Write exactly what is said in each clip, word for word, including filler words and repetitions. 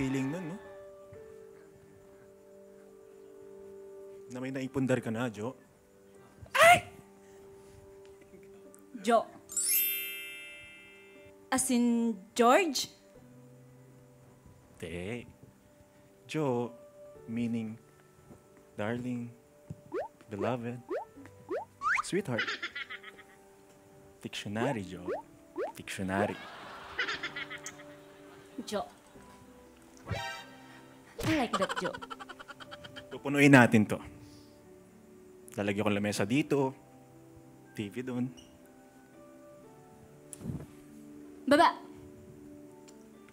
feeling nun, no? Na may naipundar ka na, Jo. Ay! Jo. As in, George? Te. Jo, meaning, darling, beloved, sweetheart. Dictionary, Jo. Dictionary. Jo. I like that, Jo. Pupunuin natin to. Lalagyan ko lamesa dito. T V doon. Baba!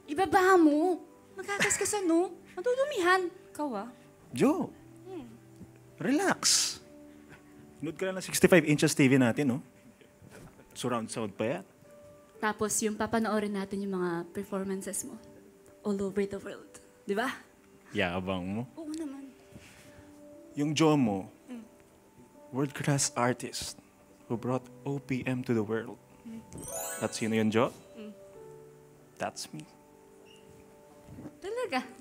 Ibaba mo! Magkakaskasan, no? Matudumihan. Ikaw, ah. Jo! Hmm. Relax. Inood ka lang ng sixty-five inches T V natin, no? Surround sound pa yan. Tapos yung papanoorin natin yung mga performances mo. All over the world. Di ba? Yabang mo. Oo naman. Yung Jo mo, mm. world-class artist who brought O P M to the world. Mm. At sino yun, Jo? Mm. That's me. Talaga?